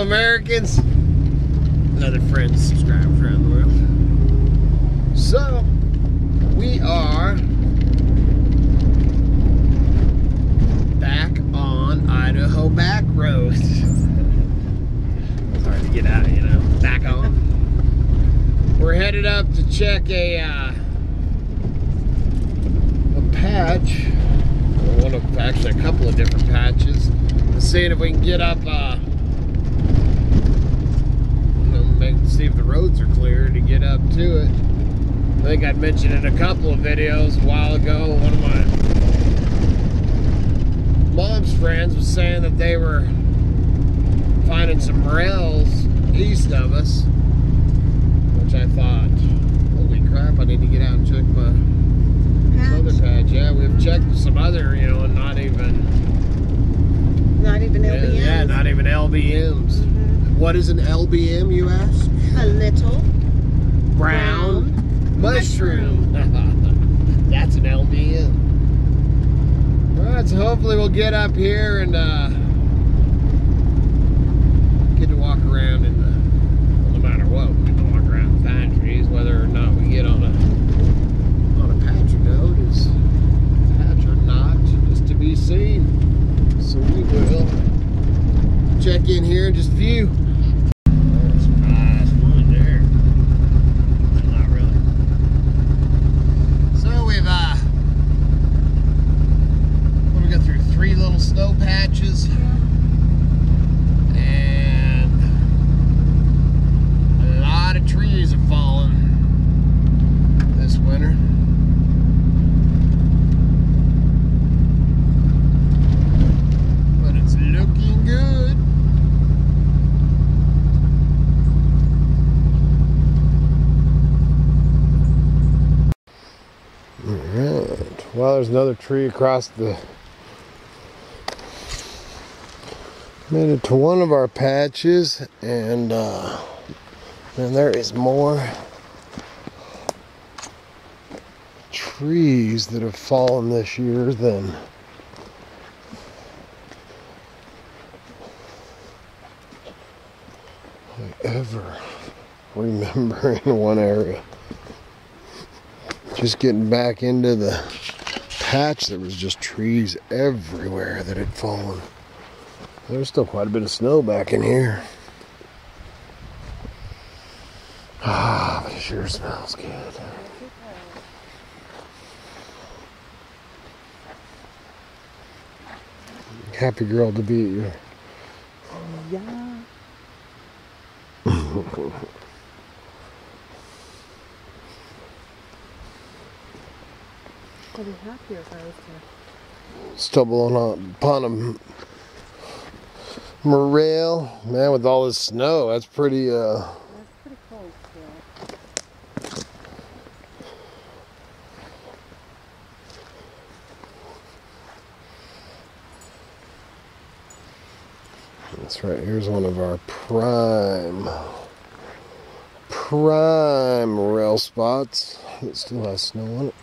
of Americans and other friends, subscribers around the world. So, we are back on Idaho back roads. It's hard to get out, you know, back on. We're headed up to check a patch. One of, actually a couple of different patches, seeing if we can get up, see if the roads are clear to get up to it. I think I'd mentioned in a couple of videos a while ago, one of my mom's friends was saying that they were finding some rails east of us, which I thought, holy crap, I need to get out and check my other patch. Yeah, we've checked some other, you know, and not even LBMs. Yeah, not even LBMs. Mm-hmm. What is an LBM, you ask? A little brown mushroom. That's an LBM. All right, so hopefully we'll get up here and get to walk around in the, well, no matter what, we can walk around and find trees, whether or not we get on a patch or no, is patch or not, just to be seen. So we will check in here in just a few. Surprise, one there. Not really. So we've we got through three little snow patches, and a lot of trees have fallen this winter. Well, there's another tree across the... made it to one of our patches, and there is more trees that have fallen this year than I ever remember in one area. Just getting back into the patch, there was just trees everywhere that had fallen. There's still quite a bit of snow back in here. Ah, but it sure smells good. Happy girl to be at your... yeah. I'll be happy if I was there. Stumble upon a morel. Man, with all this snow, that's pretty, that's pretty cold, yeah. That's right, here's one of our prime morel spots. It still has snow on it.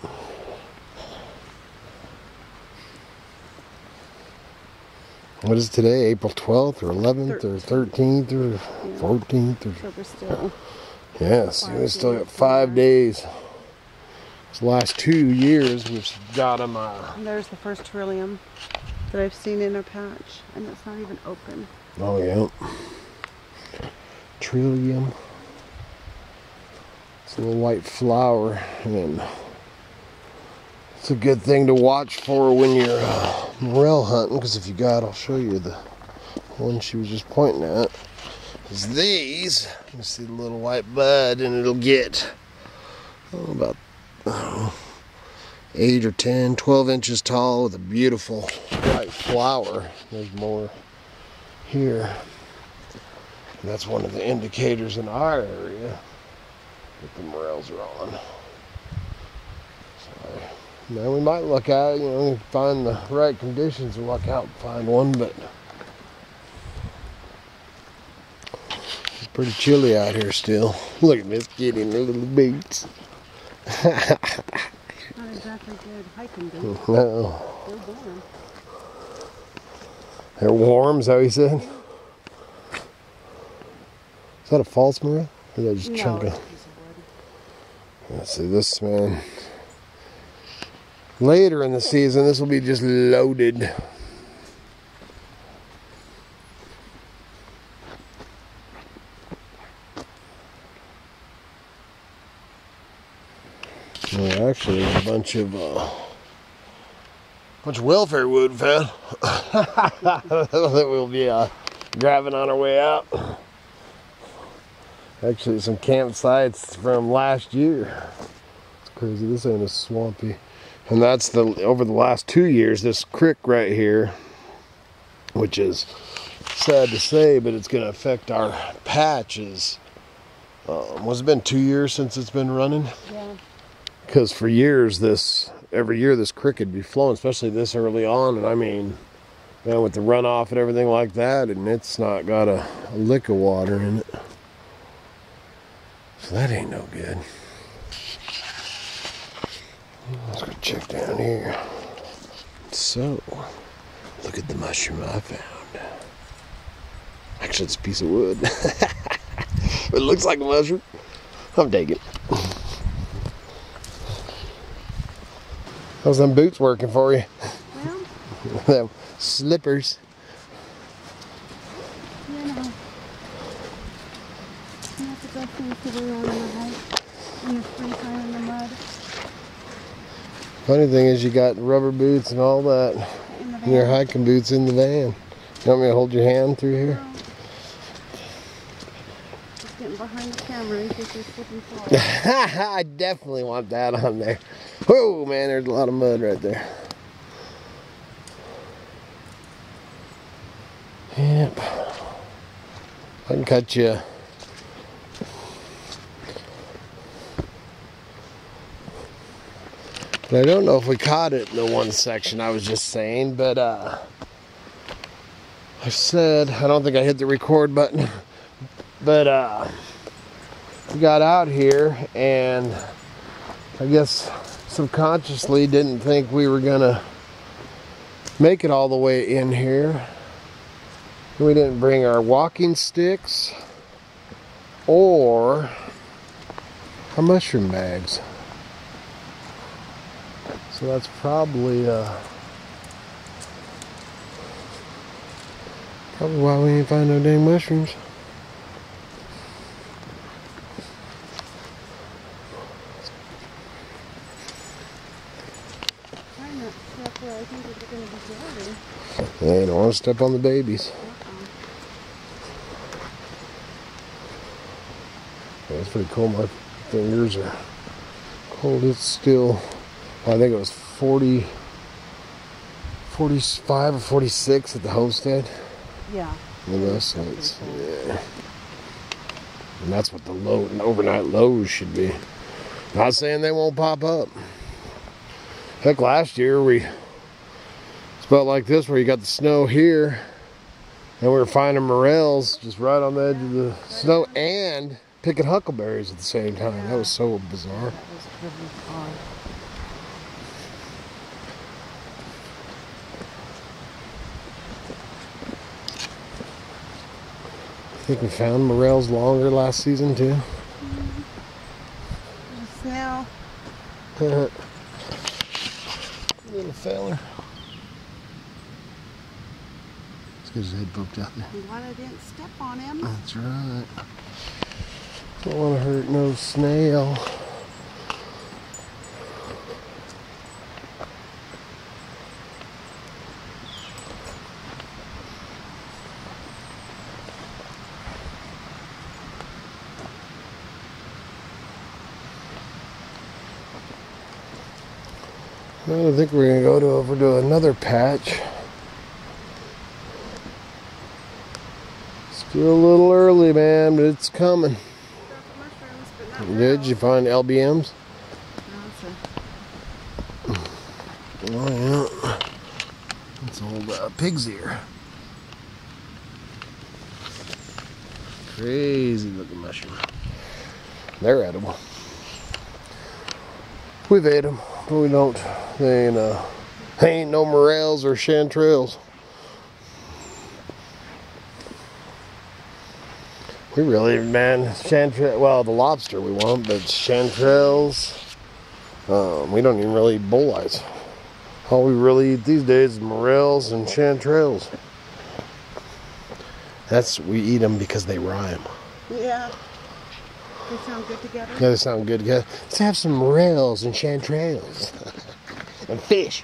What is today, April 12th or 11th or 13th or 14th? Or, so we're still... yes, we still got 5 days. It's the last 2 years we've got them. There's the first trillium that I've seen in a patch, and it's not even open. Oh, yeah. Trillium. It's a little white flower, and then it's a good thing to watch for when you're morel hunting, because if you got, I'll show you the one she was just pointing at. Is these. You see the little white bud, and it'll get about 8 or 10, 12 inches tall with a beautiful white flower. There's more here. And that's one of the indicators in our area that the morels are on. Sorry. Now we might look out, you know, find the right conditions to look out and find one, but it's pretty chilly out here still. Look at Miss Kitty in her little boots. Not exactly good hiking boots. No. They're warm. They're warm, is that what you said? Is that a false Maria? Or is that just chunking? Let's see this, man. Later in the season, this will be just loaded. Yeah, actually, there's a bunch of welfare wood found. That we'll be grabbing on our way out. Actually, some campsites from last year. It's crazy. This ain't as swampy. And that's the over the last 2 years, this creek right here, which is sad to say, but it's going to affect our patches. It's been 2 years since it's been running. Yeah. Because for years, every year this creek would be flowing, especially this early on. And I mean, you know, with the runoff and everything like that, and it's not got a lick of water in it. So that ain't no good. Let's go check down here. So, look at the mushroom I found. Actually, it's a piece of wood. It looks like a mushroom. I'm taking it. How's them boots working for you? Well, them slippers. You know, you have to go through the road on the hike, and the freak on the mud. Funny thing is, you got rubber boots and all that, and your hiking boots in the van. You want me to hold your hand through here? No. Just getting behind the camera in case you're slipping forward. I definitely want that on there. Whoa, man, there's a lot of mud right there. Yep. I can cut you. But I don't know if we caught it in the one section I was just saying, but I said, I don't think I hit the record button, but we got out here and I guess subconsciously didn't think we were gonna make it all the way in here. We didn't bring our walking sticks or our mushroom bags. So that's probably probably why we ain't find no dang mushrooms. They don't want to step on the babies. Yeah, that's pretty cool. My fingers are cold. It's still, well, I think it was 40, 45 or 46 at the homestead. Yeah. Yeah. And that's what the low, overnight lows should be. Not saying they won't pop up. Heck, last year it's about like this where you got the snow here and we were finding morels just right on the edge of the snow and picking huckleberries at the same time. Yeah. That was so bizarre. That was pretty odd. I think we found morels longer last season too. Mm-hmm. The smell. Little feller. His head poked out there. I'm glad I didn't step on him. That's right. Don't want to hurt no snail. Well, I think we're going to go over to another patch. Still a little early, man, but it's coming. Did you find LBMs? No, sir. Oh, yeah. It's old pig's ear. Crazy looking mushroom. They're edible. We've ate them, but we don't. They ain't no morels or chanterelles. We really even, man, chanterelle, well, the lobster we want, but chanterelles, we don't even really eat bull eyes. All we really eat these days is morels and chanterelles. That's, we eat them because they rhyme. Yeah. They sound good together? Yeah, they sound good together. Let's have some morels and chanterelles. And fish.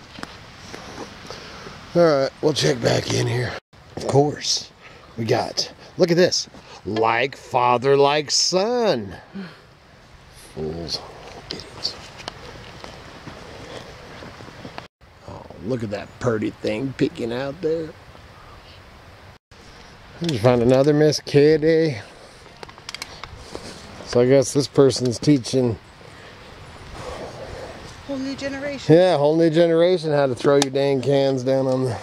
Alright, we'll check back in here. Of course, we got, look at this. Like father, like son. Fools. Idiots. Oh, look at that purty thing peeking out there. Did you find another Miss Kitty? So I guess this person's teaching whole new generation. Yeah, whole new generation how to throw your dang cans down on the...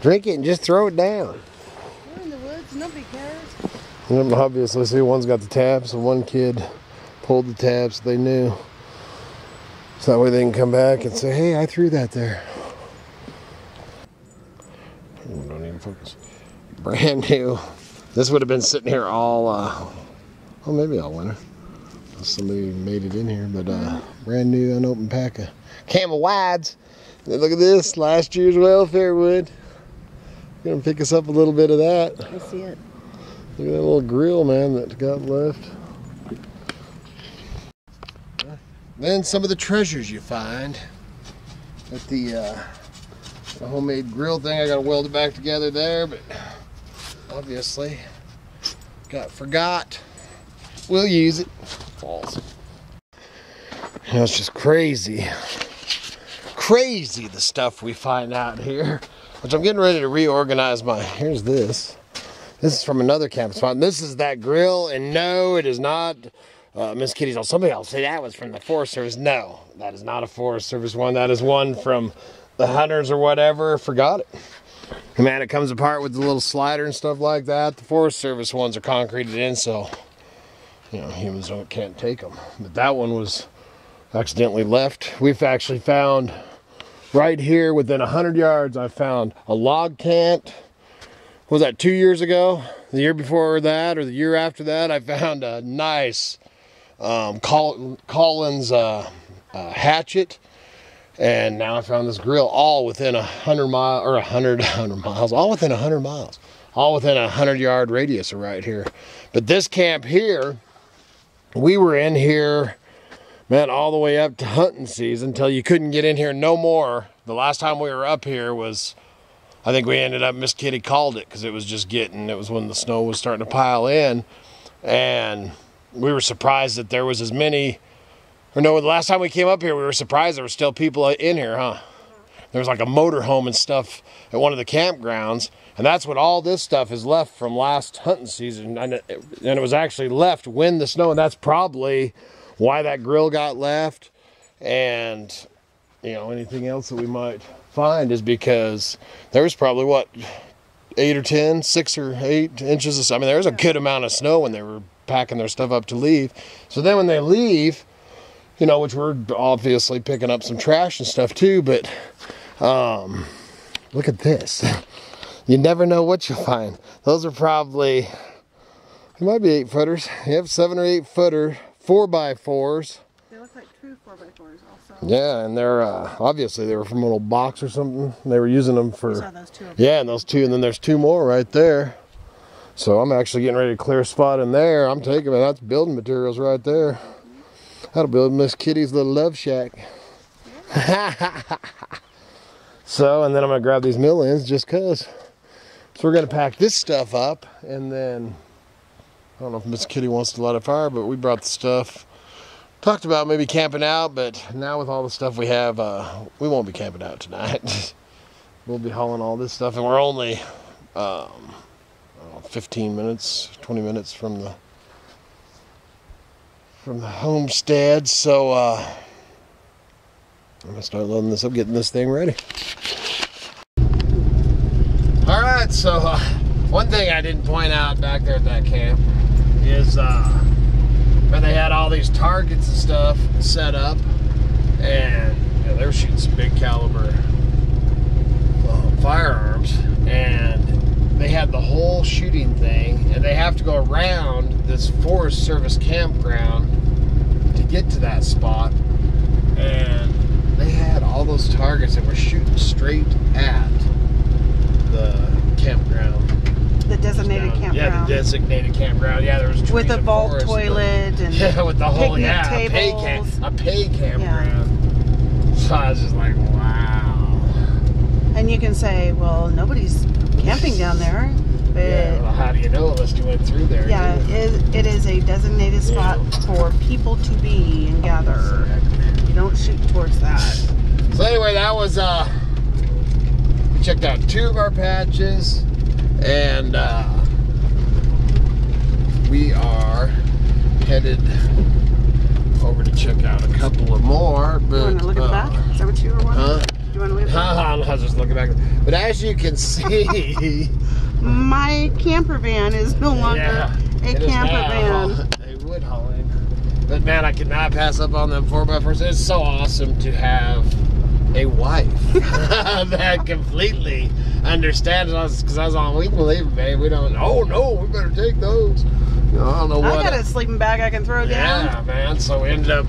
Drink it and just throw it down. We're in the woods, nobody cares. And obviously, see, one's got the tabs and one kid pulled the tabs, they knew. So that way they can come back and say, hey, I threw that there. Ooh, don't even focus. Brand new. This would have been sitting here all, well, maybe all winter. Somebody made it in here, but brand new unopened pack of Camel Wides. Look at this, last year's welfare wood. Gonna pick us up a little bit of that. I see it. Look at that little grill, man, that got left. Then some of the treasures you find at the homemade grill thing. I gotta weld it back together there, but obviously got forgot. We'll use it. Falls. You know, it's just crazy. Crazy the stuff we find out here. Which I'm getting ready to reorganize my, here's this. This is from another camp spot. This is that grill, and no, it is not Miss Kitty's. Somebody else say that was from the Forest Service. No, that is not a Forest Service one. That is one from the hunters or whatever. Forgot it. Man, it comes apart with the little slider and stuff like that. The Forest Service ones are concreted in, so, you know, humans can't take them. But that one was accidentally left. We've actually found... Right here, within 100 yards, I found a log tent. What was that, 2 years ago? The year before that, or the year after that, I found a nice Collins hatchet. And now I found this grill, all within 100 miles, all within 100 miles. All within a 100-yard radius right here. But this camp here, we were in here... Man, all the way up to hunting season until you couldn't get in here no more. The last time we were up here was, I think we ended up, Miss Kitty called it because it was just getting, it was when the snow was starting to pile in. And we were surprised that there was as many, or no, the last time we came up here, we were surprised there were still people in here, huh? There was like a motorhome and stuff at one of the campgrounds. And that's what all this stuff is left from last hunting season. And it was actually left when the snow, and that's probably... why that grill got left, and you know, anything else that we might find is because there was probably what, 6 or 8 inches of, I mean, there was a good amount of snow when they were packing their stuff up to leave. So then when they leave, you know, which we're obviously picking up some trash and stuff too, but look at this. You never know what you'll find. Those are probably, it might be 8-footers. You have 7 or 8-footer 4x4s. They look like true 4x4s also. Yeah, and they're obviously they were from a little box or something. They were using them for. We saw those two of them. Yeah, and those two, and then there's two more right there. So I'm actually getting ready to clear a spot in there. I'm taking it. That's building materials right there. Mm-hmm. That'll build Miss Kitty's little love shack. Yeah. So, and then I'm gonna grab these mill ends just cause. So we're gonna pack this stuff up, and then. I don't know if Miss Kitty wants to light a fire, but we brought the stuff. Talked about maybe camping out, but now with all the stuff we have, we won't be camping out tonight. We'll be hauling all this stuff, and we're only I don't know, 15 minutes, 20 minutes from the homestead. So I'm gonna start loading this up, getting this thing ready. All right, so one thing I didn't point out back there at that camp. Is where they had all these targets and stuff set up, and you know, they were shooting some big caliber firearms, and they had the whole whole shooting thing, and they have to go around this Forest Service campground to get to that spot, and they had all those targets that were shooting straight at the campground. The designated campground. Yeah, the designated campground. Yeah, there was with a vault toilet and yeah, with the whole tables. A paid campground. Yeah. So I was just like, wow. And you can say, well, nobody's camping down there. But yeah, well, how do you know unless you went through there? Yeah, it is a designated spot for people to be and gather. You don't shoot towards that. So anyway, that was we checked out two of our patches. And we are headed over to check out a couple of more. But, you want to look at the back? Is that what you were wanting? Huh? Do you want to leave it? I was just looking back. But as you can see, my camper van is no longer a camper van. A wood hauling. But man, I could not pass up on them 4x4s. It's so awesome to have a wife that completely understands us, because I was on, we can leave it, babe. We don't, oh no, we better take those. You know, I don't know what. I got a sleeping bag I can throw down. Yeah, man. So we ended up,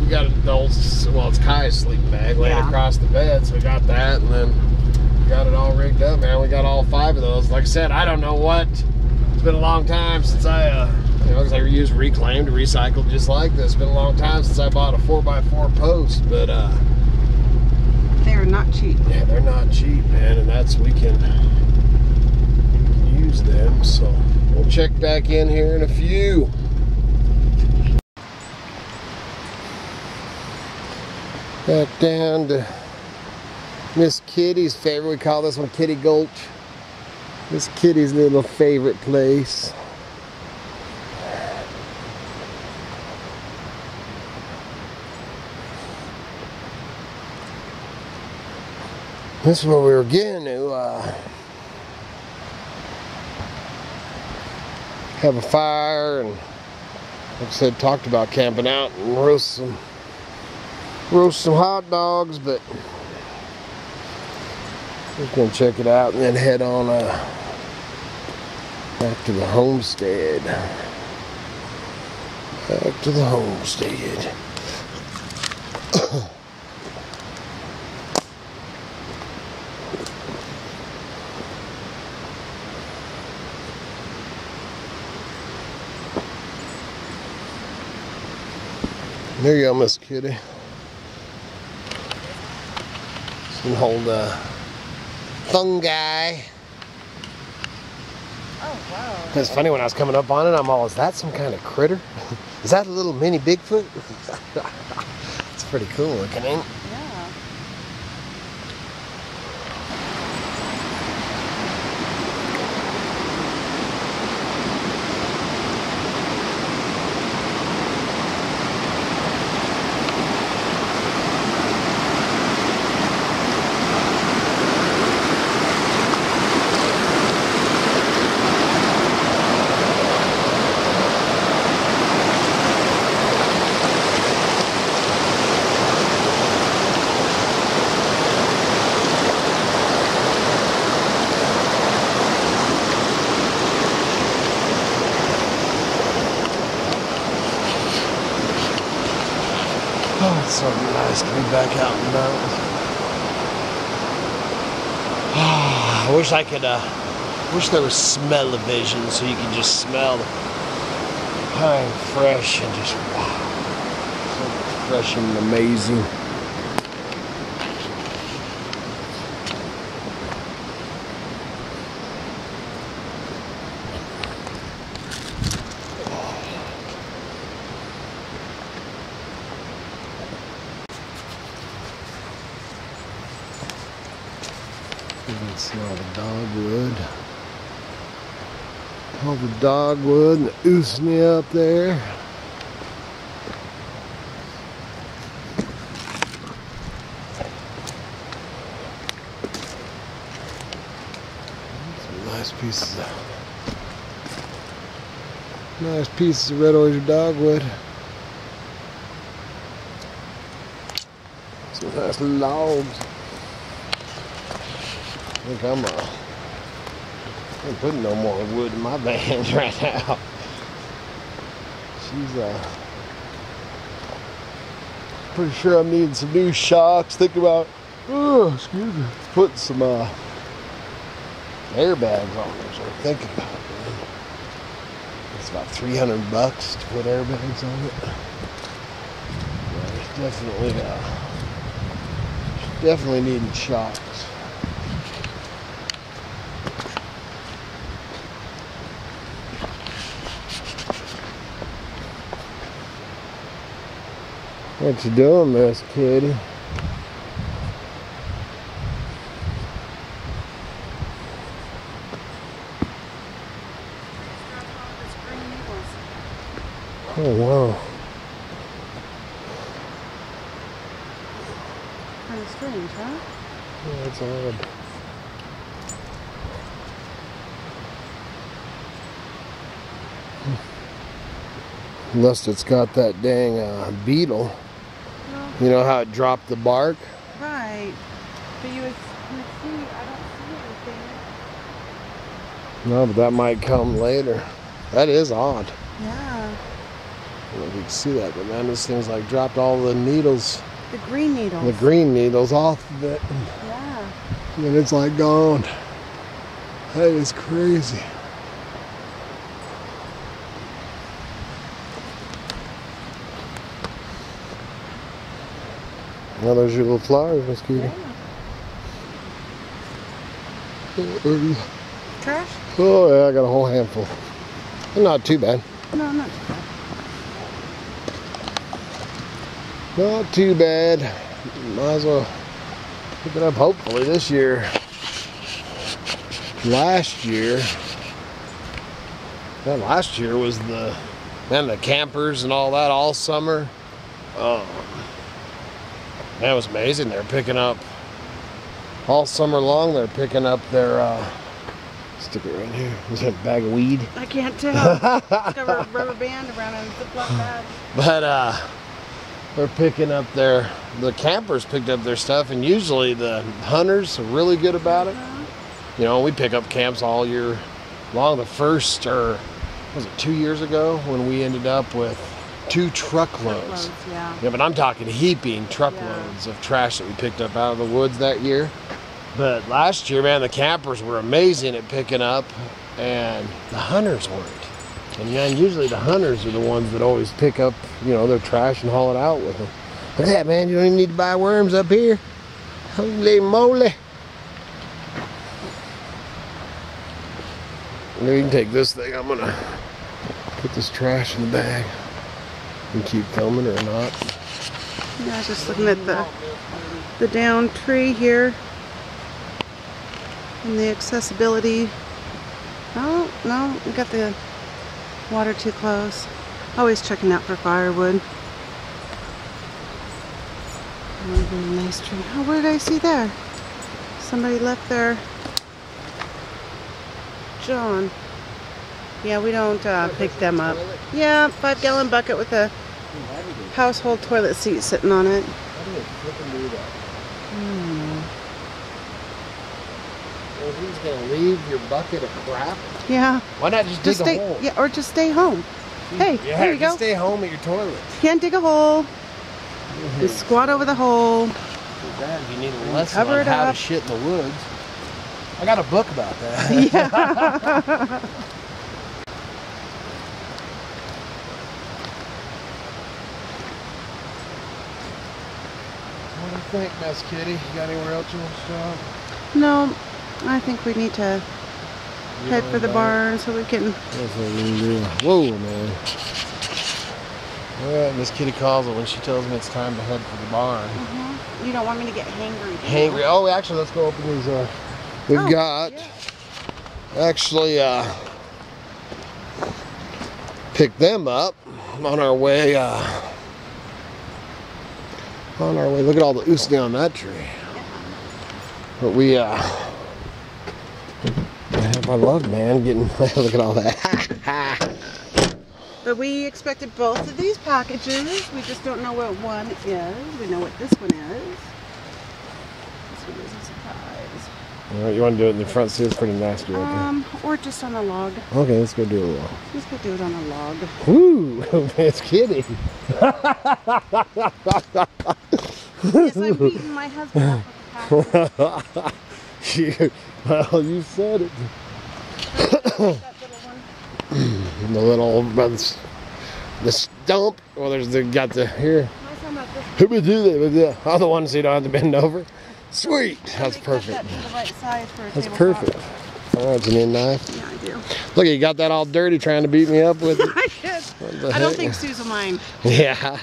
we got the old, well, it's Kai's sleeping bag laying across the bed. So we got that, and then we got it all rigged up, man. We got all 5 of those. Like I said, I don't know what. It's been a long time since I, you know, because I used reclaimed, recycled just like this. It's been a long time since I bought a 4x4 post, but, they're not cheap. Yeah, they're not cheap, man, and that's, we can use them, so we'll check back in here in a few. Back down to Miss Kitty's favorite, we call this one Kitty Gulch. Miss Kitty's little favorite place. This is where we were getting to have a fire, and like I said, talked about camping out and roast some hot dogs, but just gonna check it out and then head on back to the homestead. Back to the homestead. There you go, Miss Kitty. Some old fungi. Oh, wow. It's funny, when I was coming up on it, I'm all, is that some kind of critter? Is that a little mini Bigfoot? It's pretty cool looking, ain't it? Yeah. So nice to be back out in the mountains. Oh, I wish I could, wish there was smell-o-vision so you could just smell the pine fresh and just wow. So fresh and amazing. Dogwood and the Usnea up there. Some nice pieces of red oyster dogwood. Some nice logs. I think I'm I ain't putting no more wood in my bands right now. She's pretty sure I'm needing some new shocks. Think about, oh, excuse me, putting some airbags on there. So I'm thinking about it. It's about $300 to put airbags on it. Yeah, it's definitely needing shocks. What you doing, Miss Kitty? Oh wow. Kind of strange, huh? Yeah, that's odd. Unless it's got that dang beetle. No. You know how it dropped the bark? Right. But you would see, I don't see anything. No, but that might come later. That is odd. Yeah. I don't know if you can see that, but man, this thing's like dropped all the needles. The green needles. The green needles off of it. Yeah. And it's like gone. That is crazy. Now there's your little flowers, Miss Kitty. Yeah. Trash? Oh yeah, I got a whole handful. Not too bad. No, not too bad. Not too bad. Might as well pick it up hopefully this year. Last year, man, last year was the campers and all that all summer. That was amazing. They're picking up all summer long. They're picking up their stick it right here. Is that a bag of weed? I can't tell. It's got a rubber band around it. It's a Ziploc bag. But they're picking up their, the campers picked up their stuff, and usually the hunters are really good about it. You know, we pick up camps all year long. The first, or was it 2 years ago, when we ended up with 2 truckloads. Yeah, but I'm talking heaping truckloads of trash that we picked up out of the woods that year. But last year, man, the campers were amazing at picking up, and the hunters weren't. And man, usually the hunters are the ones that always pick up, you know, their trash and haul it out with them. Look at that, man, you don't even need to buy worms up here. Holy moly. You can take this thing. I'm gonna put this trash in the bag. You can keep filming or not. Yeah, I was just looking at the downed tree here. And the accessibility. Oh, no, we got the water too close. Always checking out for firewood. Nice tree. Oh, where did I see there? Somebody left their John. Yeah, we don't pick them up. Yeah, 5-gallon bucket with a household toilet seat sitting on it. Who's gonna leave your bucket of crap? Yeah. Why not just dig a hole? Yeah, or just stay home. Hey, yeah, here you go. Stay home at your toilet. You can't dig a hole. Just squat over the hole. You need a lesson cover on how to shit in the woods. I got a book about that. Yeah. What do you think, Miss Kitty? You got anywhere else you want to stop? No. I think we need to head for the barn so we can. That's what we need to do. Whoa, man. Alright, Miss Kitty calls it when she tells me it's time to head for the barn. You don't want me to get hangry. Hangry. Oh, actually, let's go open these. We've got actually picked them up on our way. On our way. Look at all the oosney on that tree. Yeah. But we. I love, man, getting, look at all that. But we expected both of these packages. We just don't know what one is. We know what this one is. This one is a surprise. Alright, you want to do it in the front seat? It's pretty nasty right there. Or just on a log. Okay, let's go do a log. Let's go do it on a log. Woo! Miss Kitty! Yes, I'm beating my husband off with the pack. Well, you said it. That little one. The little brother's the stump. Well, there's the got the here. Who would do that with the other ones so you don't have to bend over? Sweet! That's perfect. That's perfect. Alright, do you need a knife? Yeah, I do. Look, you got that all dirty trying to beat me up with it. I did. I don't think Susan mind. Yeah.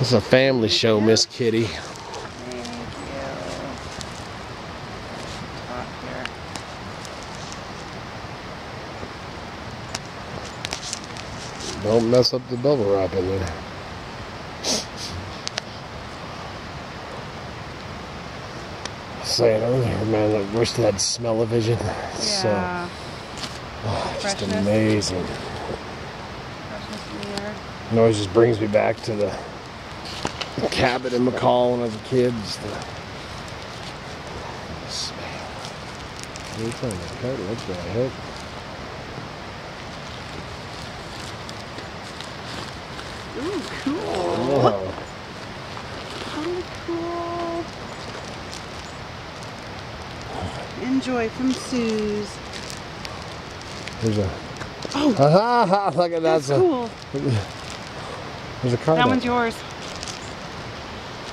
This is a family show, Miss Kitty. Thank you. Don't mess up the bubble wrap in there. Saying earlier, man, I wish they had smell-o-vision. Yeah. So, oh, just amazing. It always just brings me back to the cabin in McCall when I was a kid. Just the smell. Every time I cut it, that's what I hope. Ooh, cool. Oh. Enjoy from Sue's. There's a. Oh! Ah, look at that. That's cool. There's a card. That one's yours.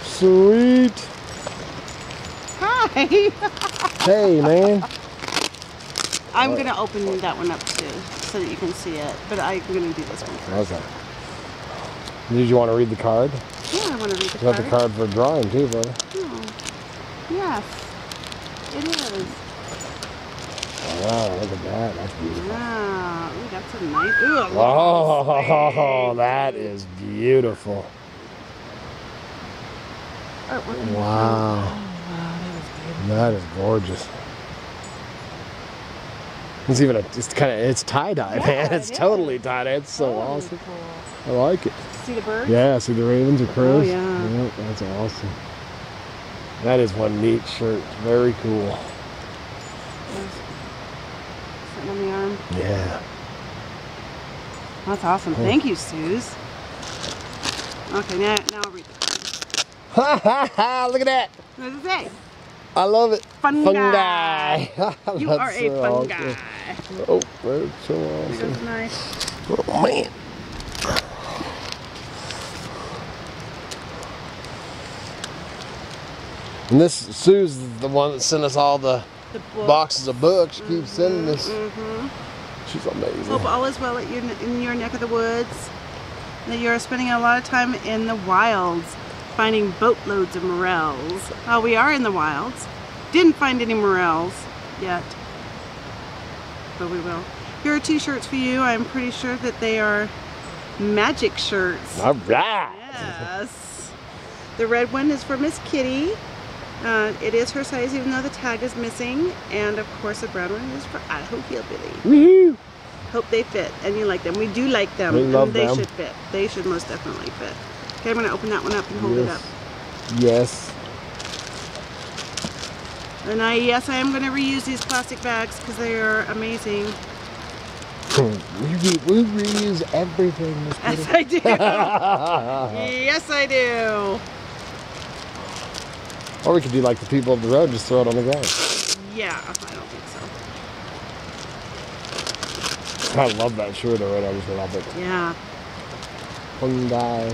Sweet. Hi. Hey, man. I'm going to open that one up too so that you can see it. But I'm going to do this one first. Okay. Did you want to read the card? Yeah, I want to read the card. You got the card for drawing too, brother. Oh. Yes. It is. Wow, look at that. That's beautiful. Wow. Ooh, that's a nice... Ooh, a oh, that is beautiful. Wow. Oh, wow, that is beautiful. That is gorgeous. It's even a... It's kind of... It's tie-dye, yeah, man. It's totally tie-dye. It's so awesome. Cool. I like it. See the birds? Yeah, see the ravens or crows? Oh, yeah. Yep, that's awesome. That is one neat shirt. Very cool. Something on the arm. Yeah. That's awesome. Yeah. Thank you, Suze. Okay, now I'll read the card. Ha ha ha! Look at that. What does it say? I love it. Fungi. You are a fungi. Awesome. Oh, that's so awesome. That was nice. Oh man. And this, Sue's the one that sent us all the boxes of books. She keeps sending us. She's amazing. Hope all is well at your, in your neck of the woods. That you're spending a lot of time in the wilds, finding boatloads of morels. Oh, we are in the wilds. Didn't find any morels yet, but we will. Here are t-shirts for you. I'm pretty sure that they are magic shirts. All right. Yes. The red one is for Miss Kitty. It is her size, even though the tag is missing. And of course, the brown one is for Idaho Hillbilly. Woohoo! Hope they fit and you like them. We do like them. We love them. They should fit. They should most definitely fit. Okay, I'm going to open that one up and hold it up. Yes. And I am going to reuse these plastic bags because they are amazing. We reuse everything. Yes, I do. Yes, I do. Or we could do like the people up the road, just throw it on the ground. Yeah, I don't think so. I love that shirt already, I just love it. Yeah. Fungi.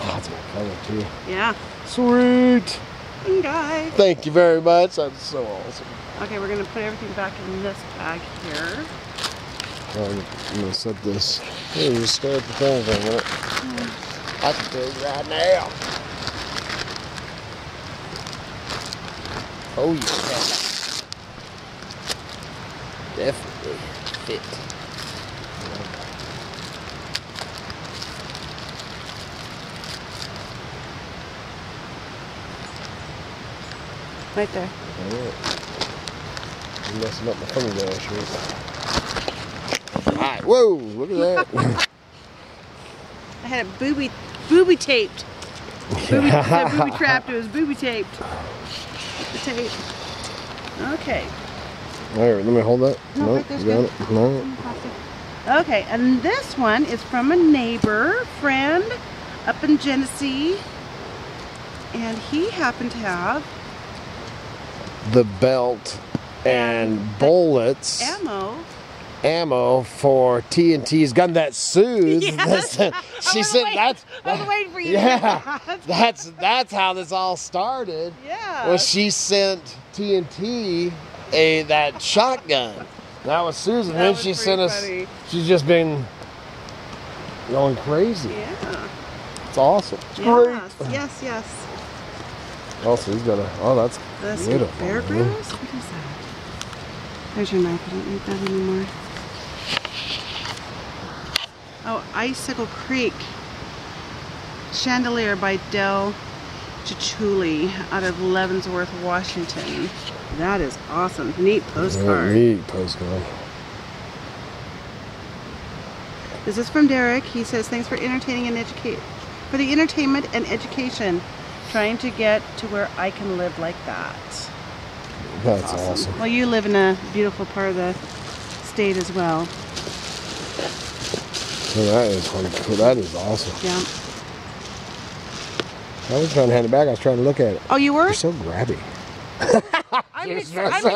Oh, that's my color too. Yeah. Sweet. Fungi. Thank you very much, that's so awesome. Okay, we're going to put everything back in this bag here. I'm going to set this. Hey, you scared the things on it. I can do it right now. Oh, yeah. Definitely fit. Right there. Alright. I'm messing up my fingernail shoes. Alright, whoa, look at that. I had it booby taped. Booby trapped. It was booby taped. The tape. Okay. All right, let me hold that. No, nope, you got it. No. Okay, and this one is from a neighbor friend up in Genesee, and he happened to have the belt and bullets, ammo for TNT's gun that soothes. Yes. She said that's. I was waiting for you. Yeah, that's how this all started. Yeah. Well, she sent TNT that shotgun. That was Susan. Then she sent us. She's just been going crazy. Yeah. It's awesome. It's great. Yes, yes. Also, he's got a. Oh, that's beautiful. Bear Grylls? What is that? There's your knife. I don't need that anymore. Oh, Icicle Creek Chandelier by Del Cicciulli out of Leavenworth, Washington. That is awesome. Neat postcard. Yeah, neat postcard. This is from Derek. He says, "Thanks for the entertainment and education. Trying to get to where I can live like that." That's awesome. Well, you live in a beautiful part of the state as well. Well, that is cool. That is awesome. Yeah. I was trying to hand it back. I was trying to look at it. Oh, you were? You're so grabby. I'm excited.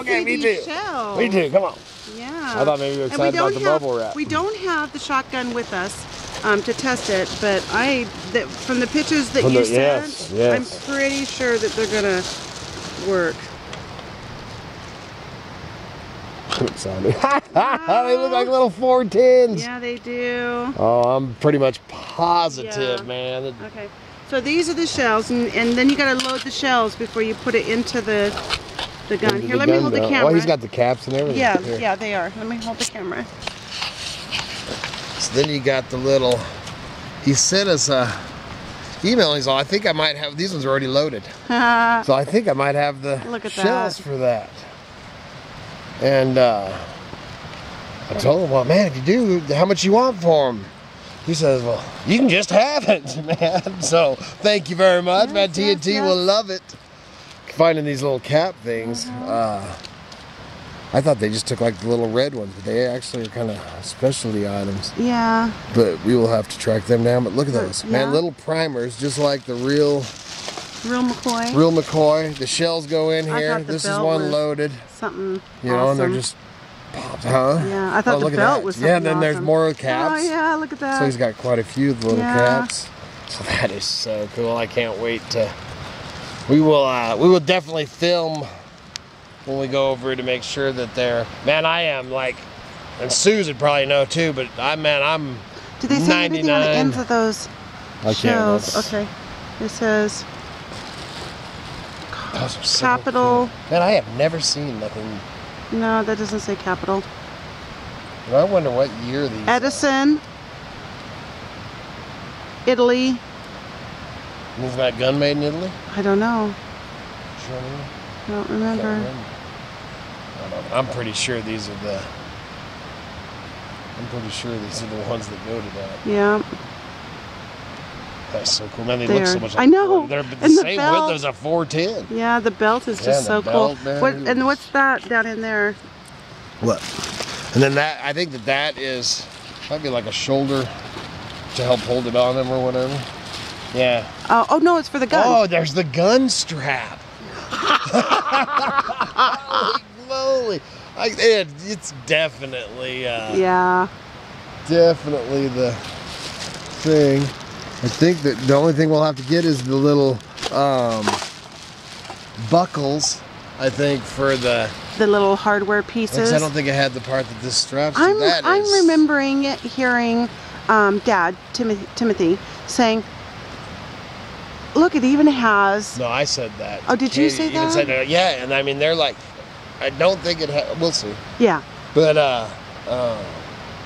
Okay, me too. Shells. Me too. Come on. Yeah. I thought maybe you were excited about the bubble wrap. We don't have the shotgun with us to test it, but from the pictures that you sent, yes. I'm pretty sure that they're gonna work. I'm excited. They look like little 410s. Yeah, they do. Oh, I'm pretty much positive, man. Okay, so these are the shells, and then you gotta load the shells before you put it into the gun. Into Let me hold the camera. Oh, he's got the caps and everything. Yeah, yeah, they are. Let me hold the camera. So then you got the little, he sent us a email, he's all, I think I might have, these ones are already loaded. So I think I might have the shells for that. And I told him, well, man, if you do, how much you want for them? He says, well, you can just have it, man. So thank you very much, yes, man. Yes, TNT will love it. Finding these little cap things. I thought they just took like the little red ones, but they actually are kind of specialty items. Yeah. But we will have to track them down. But look at those. Yeah. Man, little primers, just like the real McCoy. Real McCoy. The shells go in here. This is one loaded. Something awesome. And they're just popped, huh? Yeah, I thought the belt was something awesome. Yeah, and then there's more caps. Oh, yeah, look at that. So he's got quite a few little caps. So that is so cool. I can't wait to... We will definitely film... when we go over to make sure that they're, man, I am like, and Susan probably know too, but I'm 99. Do they say anything on the ends of those shells? Okay. It says capital. Man, I have never seen nothing. No, that doesn't say capital. Well, I wonder what year these Edison are. Italy. Is that gun made in Italy? I don't know. Germany? I don't remember. I'm pretty sure these are the. I'm pretty sure these are the ones that go to that. Yeah. That's so cool, man. They look so much. Like I know. They're the same width as a 410. Yeah, the belt is just so cool. Man, and what's that down in there? What? And then that. I think that is. Might be like a shoulder to help hold it on them or whatever. Yeah. Oh no! It's for the gun. Oh, there's the gun strap. Holy moly. It's definitely definitely the thing. I think that the only thing we'll have to get is the little buckles, I think, for the little hardware pieces. I don't think I had the part that this straps to. I'm remembering hearing Dad, Timothy, saying, look, it even has. No, I said that. Oh, did you say that? Even said that? Yeah, and I mean, they're like, I don't think it has. We'll see. Yeah. But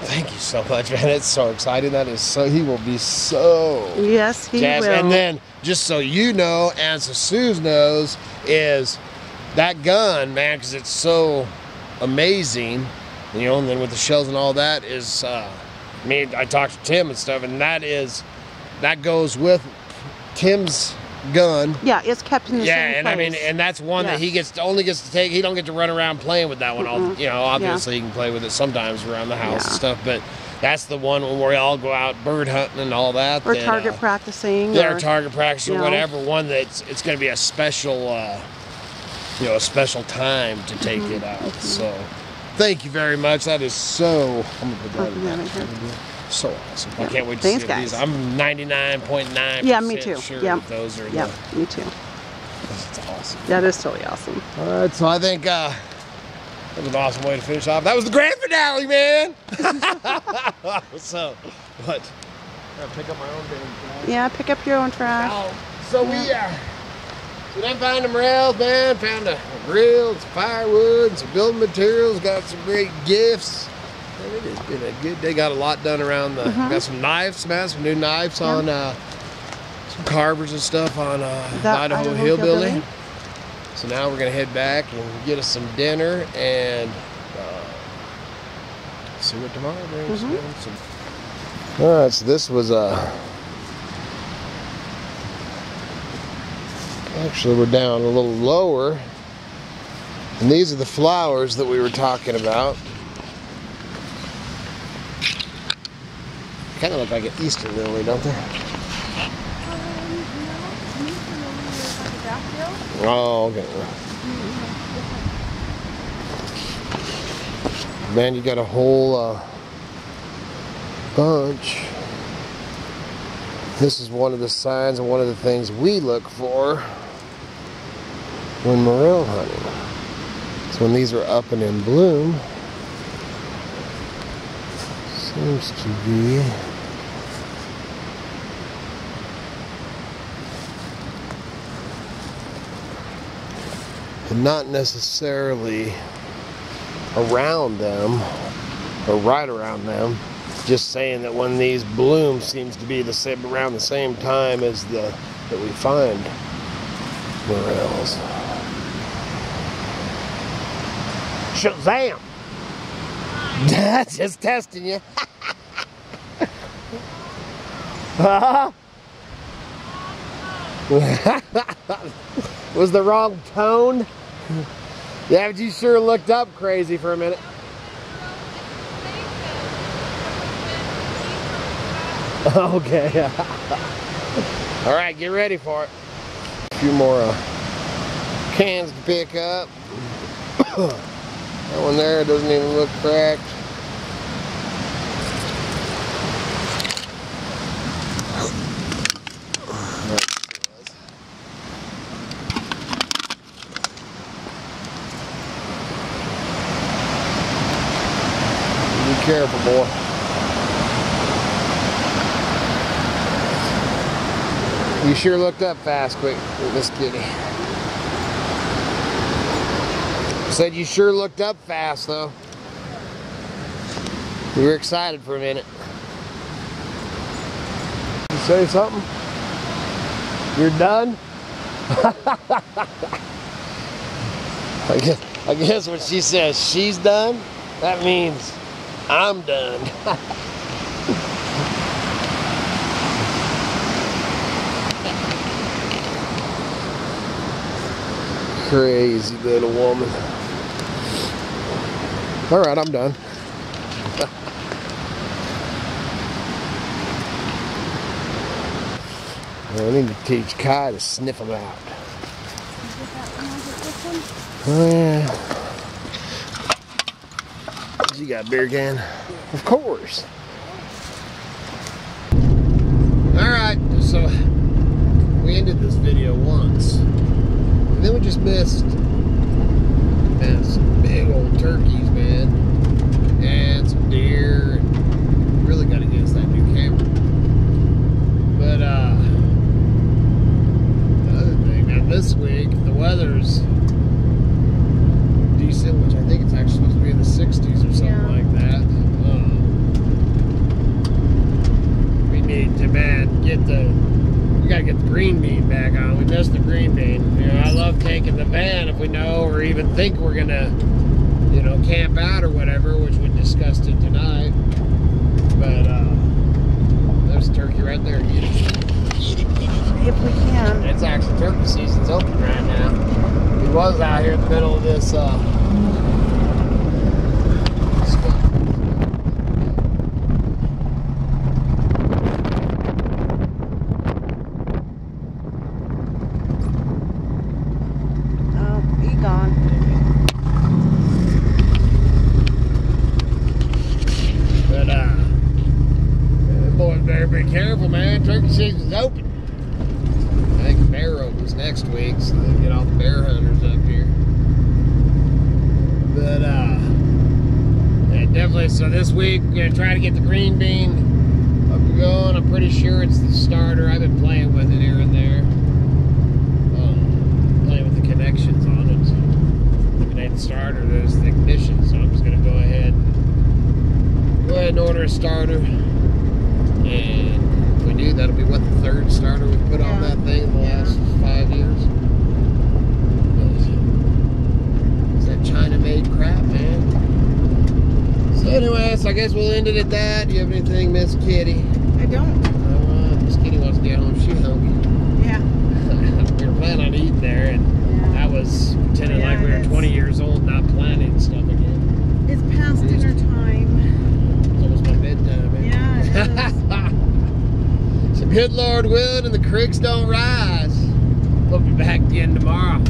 thank you so much, man. It's so exciting. That is so. He will be so. Yes, he jazzed. Will. And then, just so you know, and so Suze knows, is that gun, man, because it's so amazing, you know. And then with the shells and all that is I talked to Tim and stuff, and that is, that goes with Tim's gun. Yeah, it's kept in the same place. I mean, and that's one that he only gets to take. He don't get to run around playing with that one. All, you know, obviously he can play with it sometimes arold the house and stuff, but that's the one when we all go out bird hunting and all that. Or target practicing. Yeah, or target practice or whatever. One that's, it's going to be a special, you know, a special time to take it out. So, thank you very much. That is so. I'm gonna put that in there. So awesome! Yeah. I can't wait to see these. I'm 99.9% sure that those are. Yeah, me too. That's awesome. That is totally awesome. All right, so I think that was an awesome way to finish off. That was the grand finale, man. So, what? I'm gonna pick up my own trash. Yeah, pick up your own trash. Oh, so we done found them rails, man. Found a grill, some firewood, some building materials. Got some great gifts. Man, it has been a good day. Got a lot done around the. Got some knives, man. Some new knives on some carvers and stuff on Idaho Hillbilly. So now we're gonna head back and get us some dinner and see what tomorrow brings. All right, so this was actually, we're down a little lower, and these are the flowers that we were talking about. Kind of look like an Easter lily, don't they? Oh, okay. Man, you got a whole bunch. This is one of the signs and one of the things we look for when morel hunting. So when these are up and in bloom, seems to be. And not necessarily around them or right around them. Just saying that when these bloom seems to be the same, around the same time as the that we find morels. Shazam! Just testing you. Was the wrong tone? Yeah, but you sure looked up crazy for a minute. Okay. All right, get ready for it. A few more cans to pick up. That one there doesn't even look cracked. Be careful, boy. You sure looked up fast, quick, Miss Kitty. Said you sure looked up fast, though. You were excited for a minute. You say something? You're done? I guess when she says she's done, that means I'm done. Crazy little woman. All right, I'm done. I need to teach Kai to sniff them out. You got a beer can? Yeah. Of course. All right, so we ended this video once, and then we just missed some big old turkeys, man, and some deer. And really got against that new camera, but the other thing now this week the weather's decent, which I think it's actually supposed to be in the 60s or something like that. We need to we gotta get the green bean back on. We missed the green bean. You know, I love taking the van if we know or even think we're gonna, you know, camp out or whatever, which we discussed it tonight. But there's turkey right there. Get it. Eat it, eat it. If we can. It's actually turkey season's open right now. We was out here in the middle of this. So this week we're going to try to get the green bean up and going. I'm pretty sure it's the starter. I've been playing with it here and there. Playing with the connections on it. So if it ain't the starter, there's the ignition. So I'm just going to go ahead and order a starter. And if we do, that'll be what, the third starter we put on that thing in the last 5 years. It's that China-made crap, man. So anyway, so I guess we'll end it at that. Do you have anything, Miss Kitty? I don't. Miss Kitty wants to get home. She's hungry. Yeah. We were planning on eating there, and I was pretending like we were 20 years old, not planning stuff again. It's past dinner time. It's almost my bedtime, man. Yeah, it is. So good Lord willing, and the creeks don't rise. We'll be back again tomorrow.